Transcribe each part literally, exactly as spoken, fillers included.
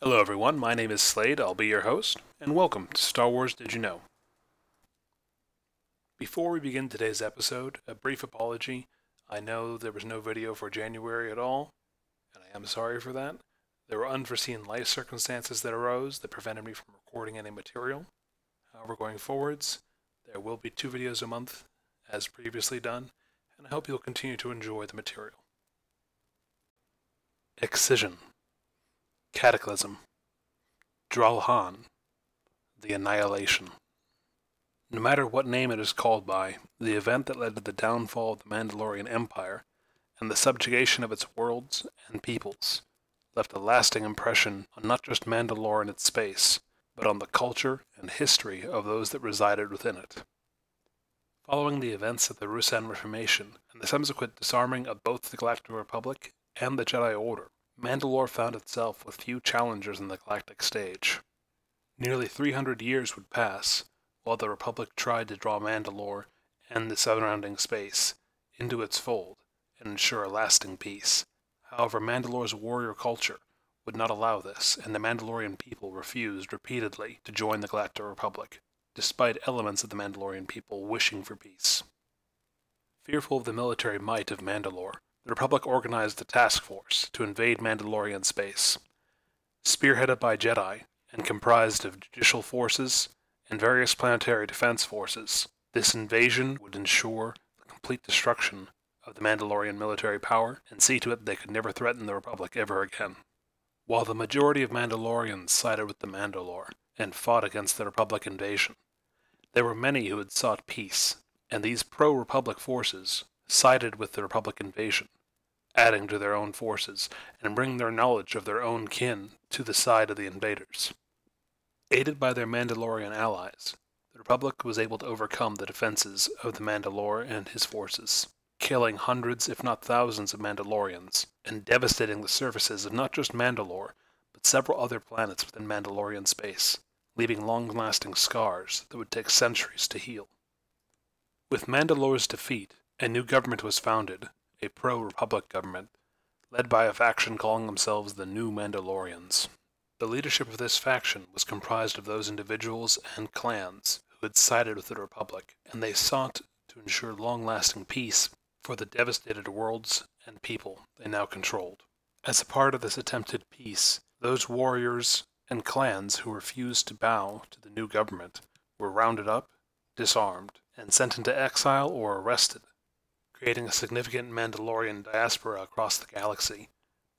Hello everyone, my name is Slade, I'll be your host, and welcome to Star Wars Did You Know? Before we begin today's episode, a brief apology. I know there was no video for January at all, and I am sorry for that. There were unforeseen life circumstances that arose that prevented me from recording any material. However, going forwards, there will be two videos a month, as previously done, and I hope you'll continue to enjoy the material. Excision. Cataclysm, Dral'Han, the Annihilation. No matter what name it is called by, the event that led to the downfall of the Mandalorian Empire and the subjugation of its worlds and peoples left a lasting impression on not just Mandalore and its space, but on the culture and history of those that resided within it. Following the events of the Ruusan Reformation and the subsequent disarming of both the Galactic Republic and the Jedi Order, Mandalore found itself with few challengers in the galactic stage. Nearly three hundred years would pass while the Republic tried to draw Mandalore and the surrounding space into its fold and ensure a lasting peace. However, Mandalore's warrior culture would not allow this, and the Mandalorian people refused repeatedly to join the Galactic Republic, despite elements of the Mandalorian people wishing for peace. Fearful of the military might of Mandalore, the Republic organized a task force to invade Mandalorian space, spearheaded by Jedi and comprised of judicial forces and various planetary defense forces. This invasion would ensure the complete destruction of the Mandalorian military power and see to it that they could never threaten the Republic ever again. While the majority of Mandalorians sided with the Mandalore and fought against the Republic invasion, there were many who had sought peace, and these pro-Republic forces sided with the Republic invasion, adding to their own forces, and bringing their knowledge of their own kin to the side of the invaders. Aided by their Mandalorian allies, the Republic was able to overcome the defenses of the Mandalore and his forces, killing hundreds if not thousands of Mandalorians, and devastating the surfaces of not just Mandalore, but several other planets within Mandalorian space, leaving long-lasting scars that would take centuries to heal. With Mandalore's defeat, a new government was founded, a pro-Republic government, led by a faction calling themselves the New Mandalorians. The leadership of this faction was comprised of those individuals and clans who had sided with the Republic, and they sought to ensure long-lasting peace for the devastated worlds and people they now controlled. As a part of this attempted peace, those warriors and clans who refused to bow to the new government were rounded up, disarmed, and sent into exile or arrested, creating a significant Mandalorian diaspora across the galaxy,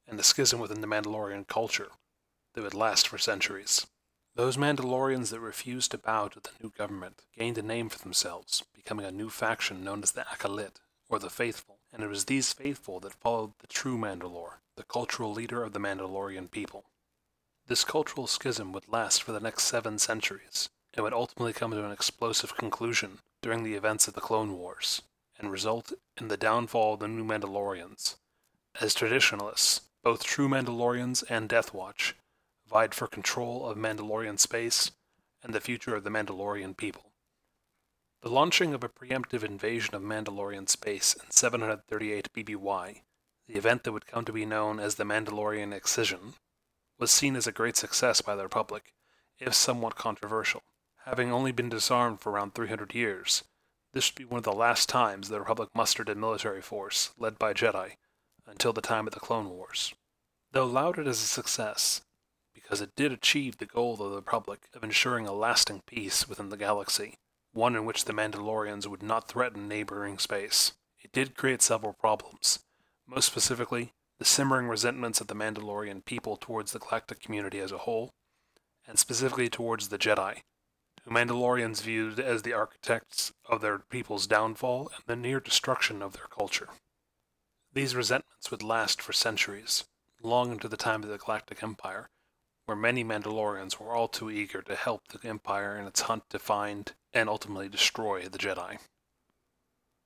and a schism within the Mandalorian culture that would last for centuries. Those Mandalorians that refused to bow to the new government gained a name for themselves, becoming a new faction known as the Akalit, or the Faithful, and it was these Faithful that followed the true Mandalore, the cultural leader of the Mandalorian people. This cultural schism would last for the next seven centuries, and would ultimately come to an explosive conclusion during the events of the Clone Wars, and result in the downfall of the New Mandalorians, as traditionalists, both true Mandalorians and Death Watch, vied for control of Mandalorian space and the future of the Mandalorian people. The launching of a preemptive invasion of Mandalorian space in seven hundred thirty-eight B B Y, the event that would come to be known as the Mandalorian Excision, was seen as a great success by the Republic, if somewhat controversial. Having only been disarmed for around three hundred years, this would be one of the last times the Republic mustered a military force, led by Jedi, until the time of the Clone Wars. Though lauded as a success, because it did achieve the goal of the Republic of ensuring a lasting peace within the galaxy, one in which the Mandalorians would not threaten neighboring space, it did create several problems, most specifically, the simmering resentments of the Mandalorian people towards the galactic community as a whole, and specifically towards the Jedi, who Mandalorians viewed as the architects of their people's downfall and the near destruction of their culture. These resentments would last for centuries, long into the time of the Galactic Empire, where many Mandalorians were all too eager to help the Empire in its hunt to find and ultimately destroy the Jedi.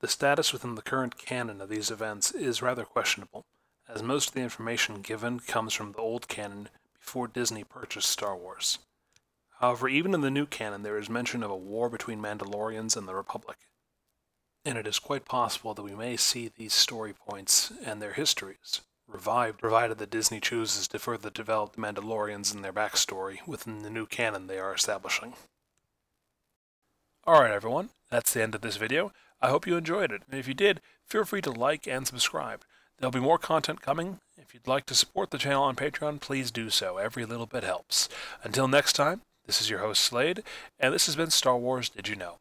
The status within the current canon of these events is rather questionable, as most of the information given comes from the old canon before Disney purchased Star Wars. However, even in the new canon, there is mention of a war between Mandalorians and the Republic, and it is quite possible that we may see these story points and their histories revived, provided that Disney chooses to further develop the Mandalorians and their backstory within the new canon they are establishing. Alright everyone, that's the end of this video. I hope you enjoyed it, and if you did, feel free to like and subscribe. There'll be more content coming. If you'd like to support the channel on Patreon, please do so. Every little bit helps. Until next time, this is your host Slade, and this has been Star Wars Did You Know?